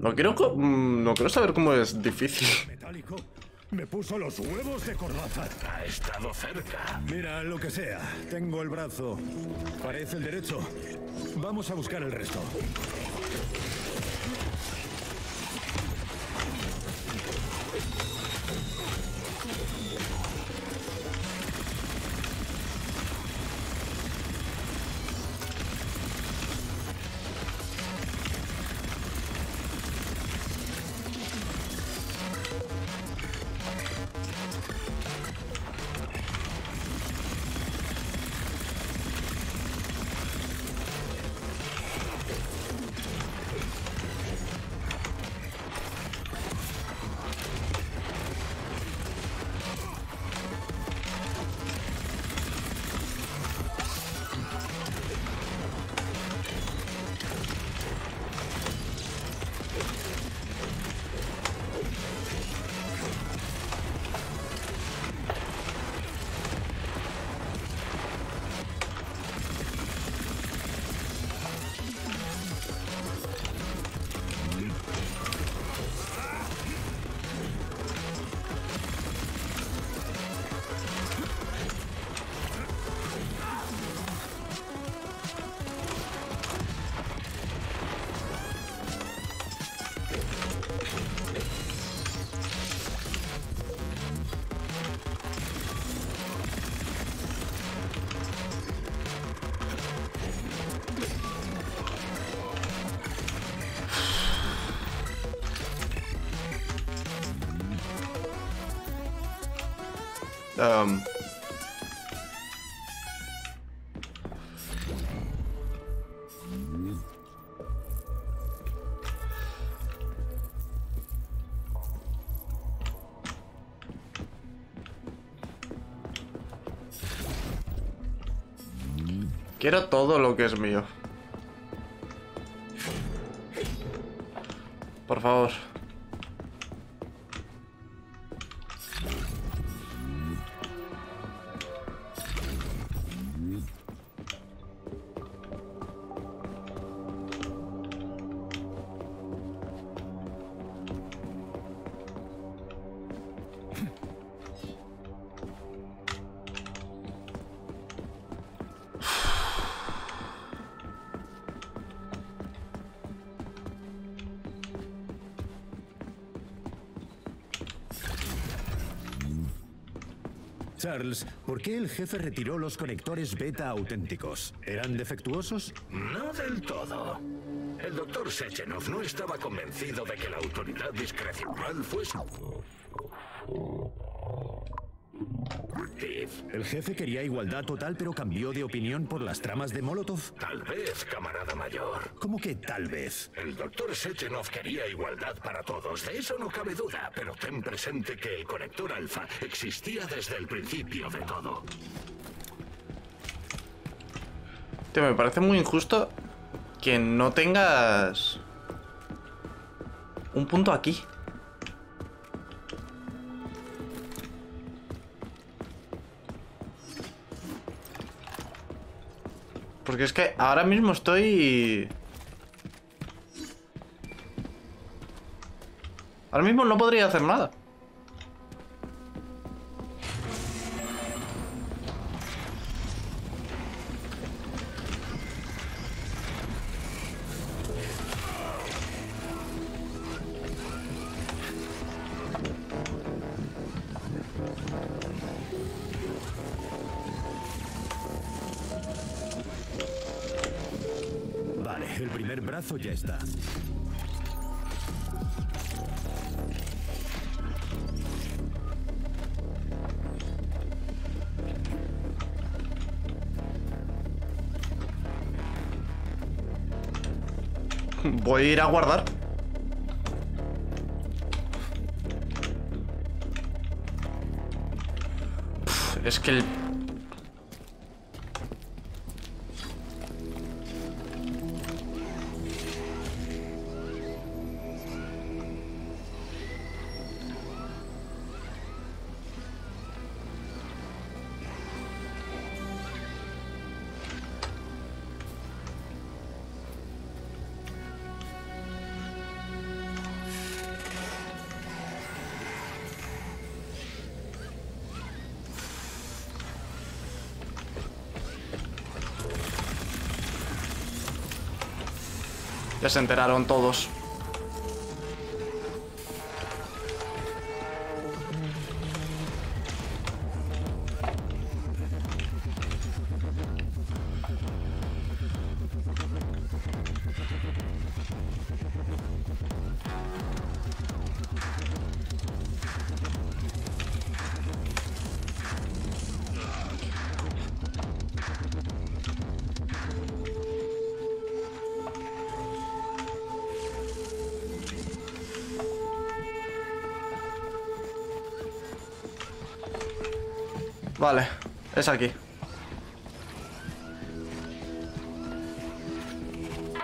No quiero saber cómo es difícil. Me puso los huevos de corbata. Ha estado cerca. Mira, lo que sea. Tengo el brazo. Parece el derecho. Vamos a buscar el resto. Quiero todo lo que es mío. Por favor. Charles, ¿por qué el jefe retiró los conectores beta auténticos? ¿Eran defectuosos? No del todo. El doctor Sechenov no estaba convencido de que la autoridad discrecional fuese... El jefe quería igualdad total, pero cambió de opinión por las tramas de Molotov. Tal vez, camarada mayor. ¿Cómo que tal vez? El doctor Sechenov quería igualdad para todos, de eso no cabe duda, pero ten presente que el conector alfa existía desde el principio de todo. Tío, me parece muy injusto que no tengas un punto aquí. Porque es que ahora mismo estoy... Ahora mismo no podría hacer nada. El primer brazo ya está. Voy a ir a guardar. Es que el... Ya se enteraron todos. Vale, es aquí.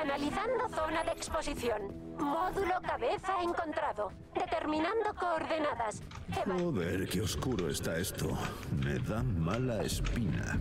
Analizando zona de exposición. Módulo cabeza encontrado. Determinando coordenadas. Joder, qué oscuro está esto. Me da mala espina.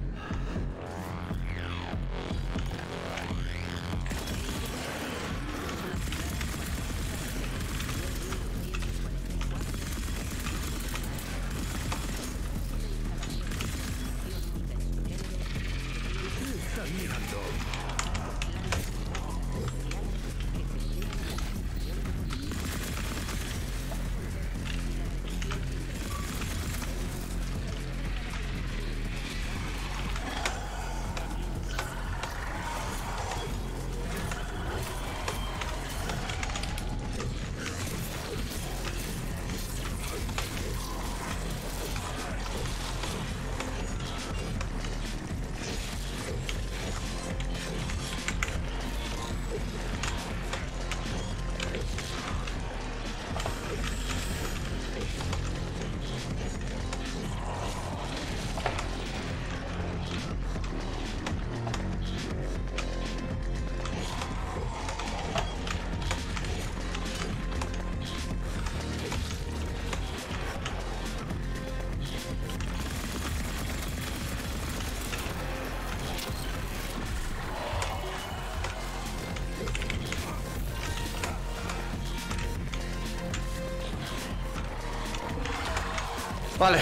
Vale,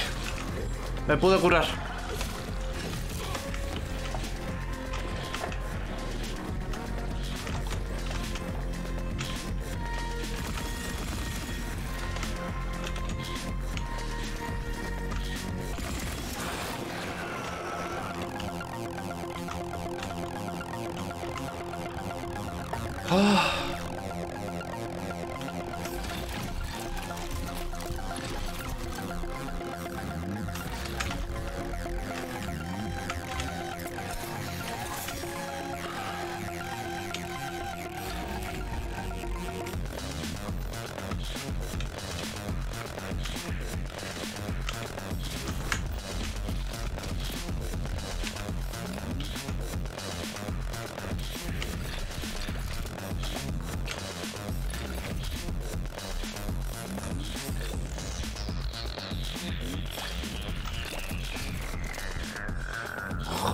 me pude curar.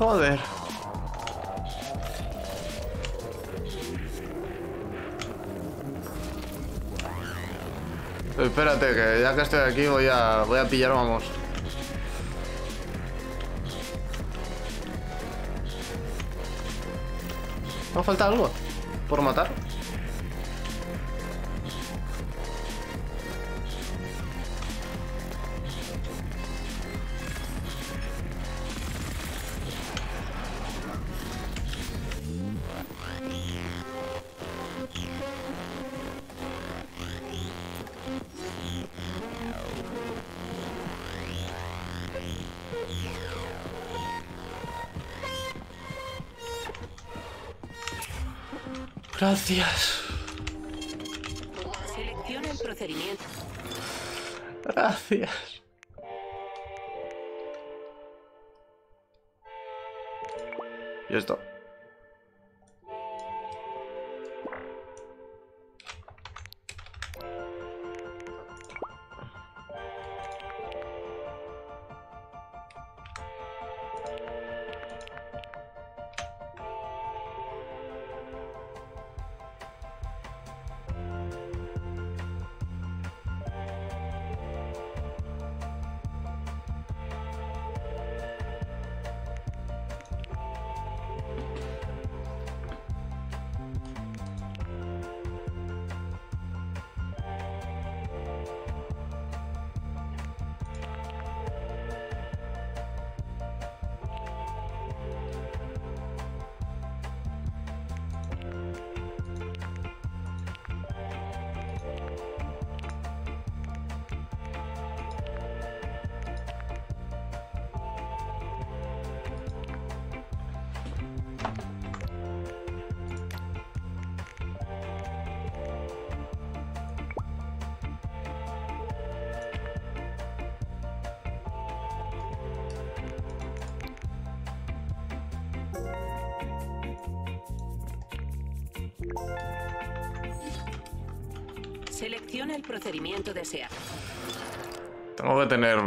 Joder. Espérate, que ya que estoy aquí voy a pillar, vamos. ¿No falta algo por matar? Gracias. Selecciona el procedimiento. Gracias. Y esto. Selecciona el procedimiento deseado. Tengo que tener...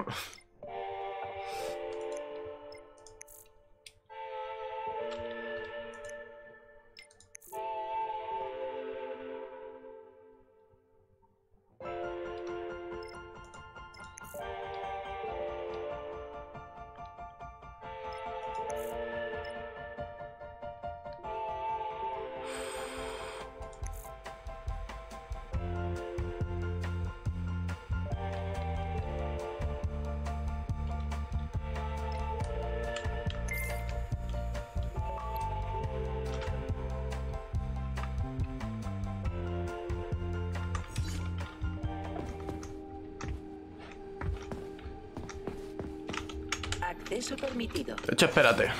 Acceso permitido. De hecho, espérate.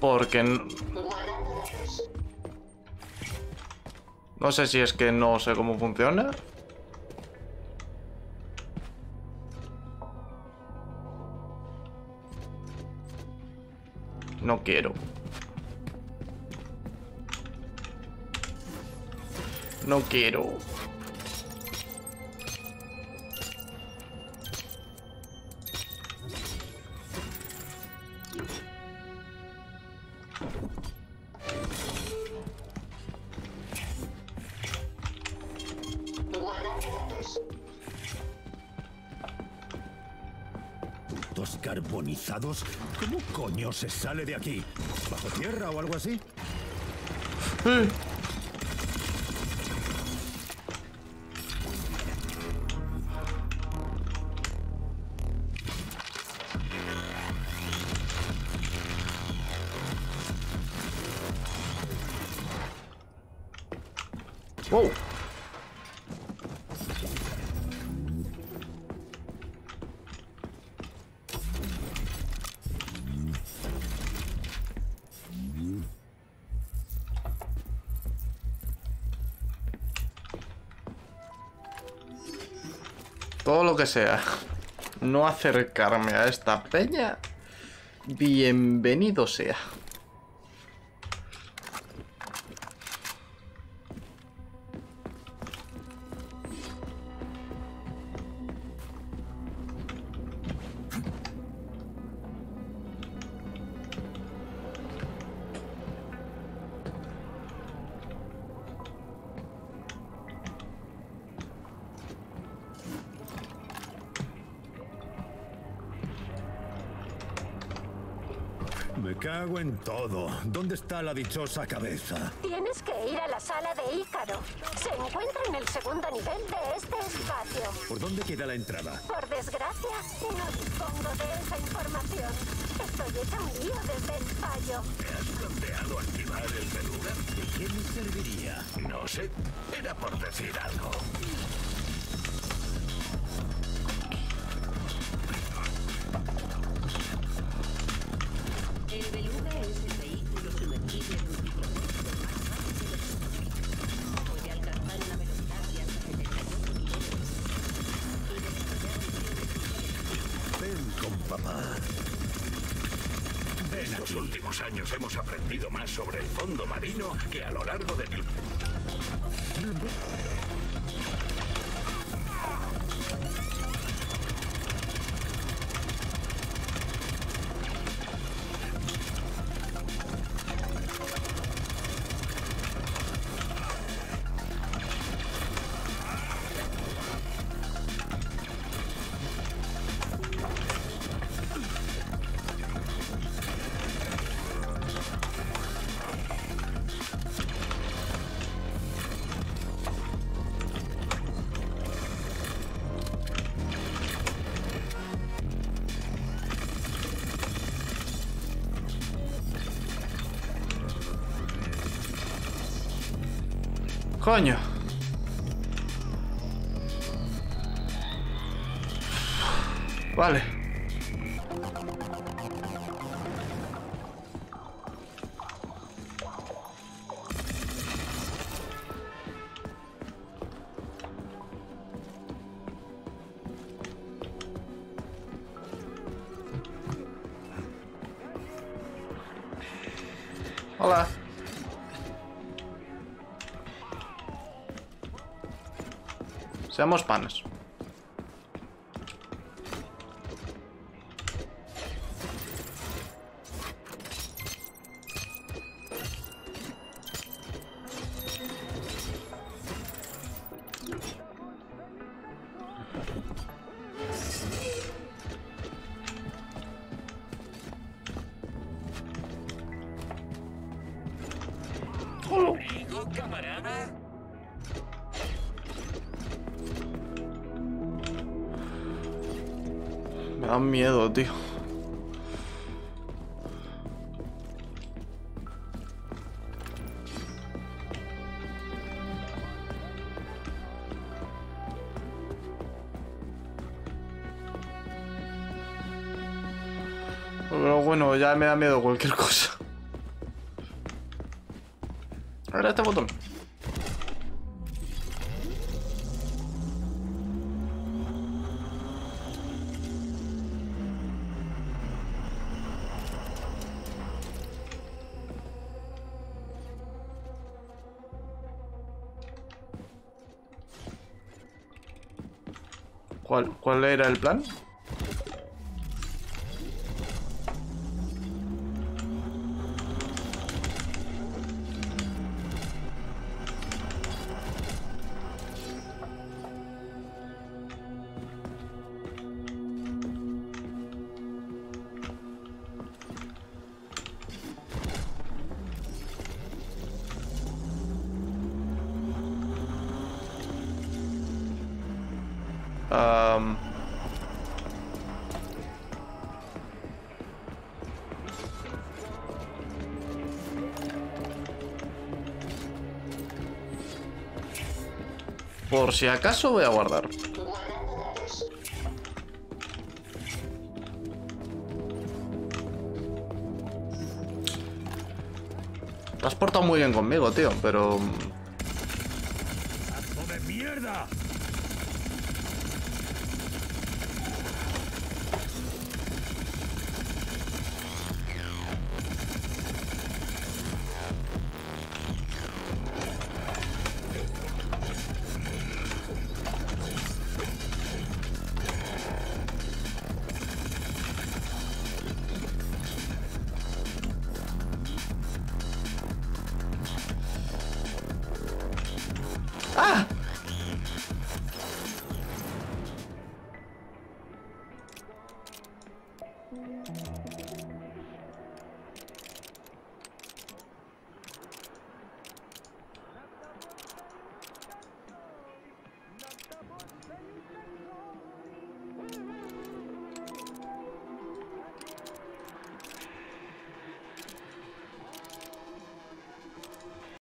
Porque no sé si es que no sé cómo funciona. No quiero. No quiero. ¿Carbonizados? ¿Cómo coño se sale de aquí? ¿Bajo tierra o algo así? Wow. Todo lo que sea no acercarme a esta peña, bienvenido sea. Me cago en todo. ¿Dónde está la dichosa cabeza? Tienes que ir a la sala de Ícaro. Se encuentra en el segundo nivel de este espacio. ¿Por dónde queda la entrada? Por desgracia, no dispongo de esa información. Estoy hecha un lío desde el fallo. ¿Me has planteado activar el menú? ¿De qué me serviría? No sé. Era por decir algo. En los últimos años hemos aprendido más sobre el fondo marino que a lo largo de... Coño. Vale. Hola. Seamos panas. Me da miedo, tío. Pero bueno, ya me da miedo cualquier cosa. Ahora este botón. ¿Cuál era el plan? Por si acaso voy a guardar. Te has portado muy bien conmigo, tío, pero... ¡Asco de mierda! ¡Ah!